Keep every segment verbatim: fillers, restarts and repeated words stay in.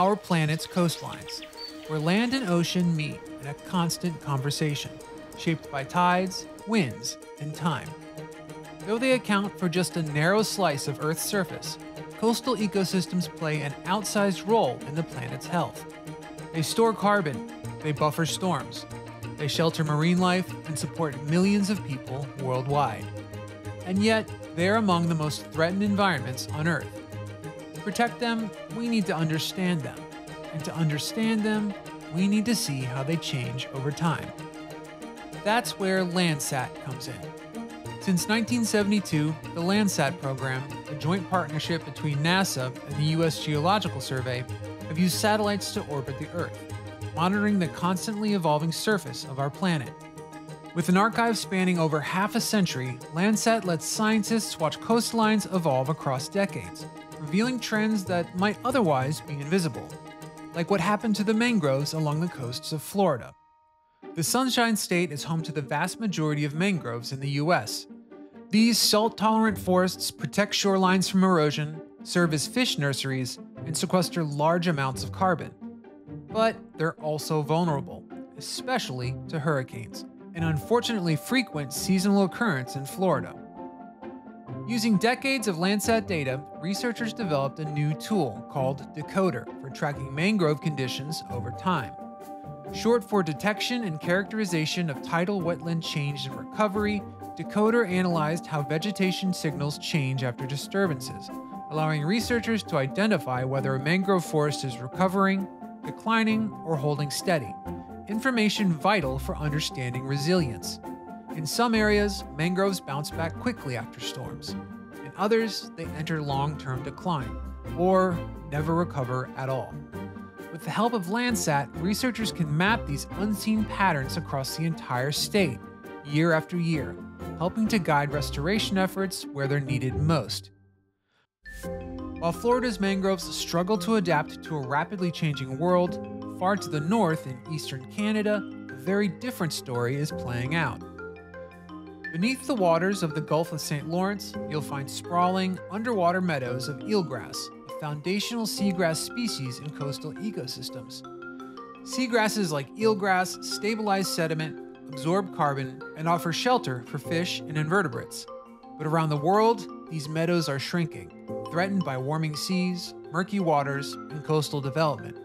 our planet's coastlines, where land and ocean meet in a constant conversation, shaped by tides, winds, and time. Though they account for just a narrow slice of Earth's surface, coastal ecosystems play an outsized role in the planet's health. They store carbon, they buffer storms, they shelter marine life and support millions of people worldwide. And yet, they're among the most threatened environments on Earth. To protect them, we need to understand them. And to understand them, we need to see how they change over time. That's where Landsat comes in. Since nineteen seventy-two, the Landsat program, a joint partnership between NASA and the U S Geological Survey, have used satellites to orbit the Earth, monitoring the constantly evolving surface of our planet. With an archive spanning over half a century, Landsat lets scientists watch coastlines evolve across decades, revealing trends that might otherwise be invisible, like what happened to the mangroves along the coasts of Florida. The Sunshine State is home to the vast majority of mangroves in the U S. These salt-tolerant forests protect shorelines from erosion, serve as fish nurseries, and sequester large amounts of carbon. But they're also vulnerable, especially to hurricanes, an unfortunately frequent seasonal occurrence in Florida. Using decades of Landsat data, researchers developed a new tool called DECODER for tracking mangrove conditions over time. Short for Detection and Characterization of Tidal Wetland Change and Recovery, DECODER analyzed how vegetation signals change after disturbances, allowing researchers to identify whether a mangrove forest is recovering, declining, or holding steady, information vital for understanding resilience. In some areas, mangroves bounce back quickly after storms. In others, they enter long-term decline, or never recover at all. With the help of Landsat, researchers can map these unseen patterns across the entire state, year after year, helping to guide restoration efforts where they're needed most. While Florida's mangroves struggle to adapt to a rapidly changing world, far to the north in eastern Canada, a very different story is playing out. Beneath the waters of the Gulf of Saint Lawrence, you'll find sprawling, underwater meadows of eelgrass, a foundational seagrass species in coastal ecosystems. Seagrasses like eelgrass stabilize sediment, absorb carbon, and offer shelter for fish and invertebrates. But around the world, these meadows are shrinking, threatened by warming seas, murky waters, and coastal development.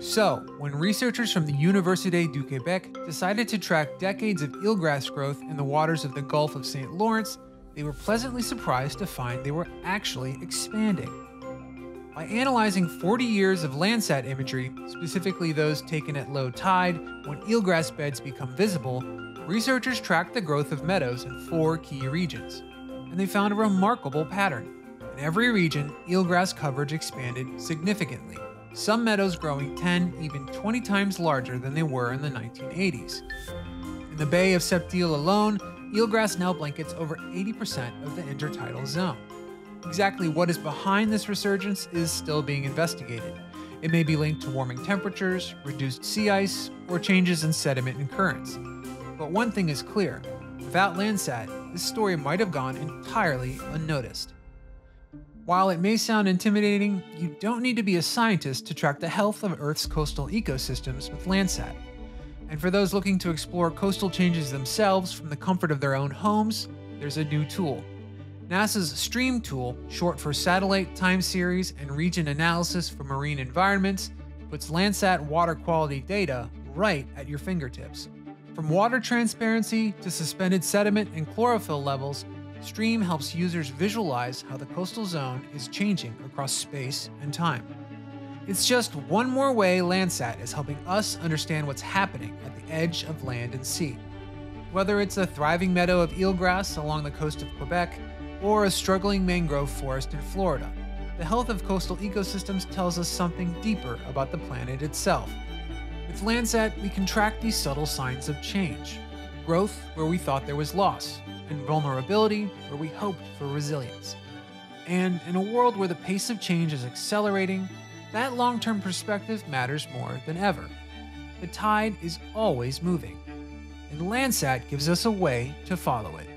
So, when researchers from the Université du Québec decided to track decades of eelgrass growth in the waters of the Gulf of Saint Lawrence, they were pleasantly surprised to find they were actually expanding. By analyzing forty years of Landsat imagery, specifically those taken at low tide, when eelgrass beds become visible, researchers tracked the growth of meadows in four key regions, and they found a remarkable pattern. In every region, eelgrass coverage expanded significantly, some meadows growing ten, even twenty times larger than they were in the nineteen eighties. In the Bay of Sept-Îles alone, eelgrass now blankets over eighty percent of the intertidal zone. Exactly what is behind this resurgence is still being investigated. It may be linked to warming temperatures, reduced sea ice, or changes in sediment and currents. But one thing is clear: without Landsat, this story might have gone entirely unnoticed. While it may sound intimidating, you don't need to be a scientist to track the health of Earth's coastal ecosystems with Landsat. And for those looking to explore coastal changes themselves from the comfort of their own homes, there's a new tool. NASA's STREAM tool, short for Satellite Time Series and Region Analysis for Marine Environments, puts Landsat water quality data right at your fingertips. From water transparency to suspended sediment and chlorophyll levels, STREAM helps users visualize how the coastal zone is changing across space and time. It's just one more way Landsat is helping us understand what's happening at the edge of land and sea. Whether it's a thriving meadow of eelgrass along the coast of Quebec or a struggling mangrove forest in Florida, the health of coastal ecosystems tells us something deeper about the planet itself. With Landsat, we can track these subtle signs of change, growth where we thought there was loss, and vulnerability where we hoped for resilience. And in a world where the pace of change is accelerating, that long-term perspective matters more than ever. The tide is always moving, and Landsat gives us a way to follow it.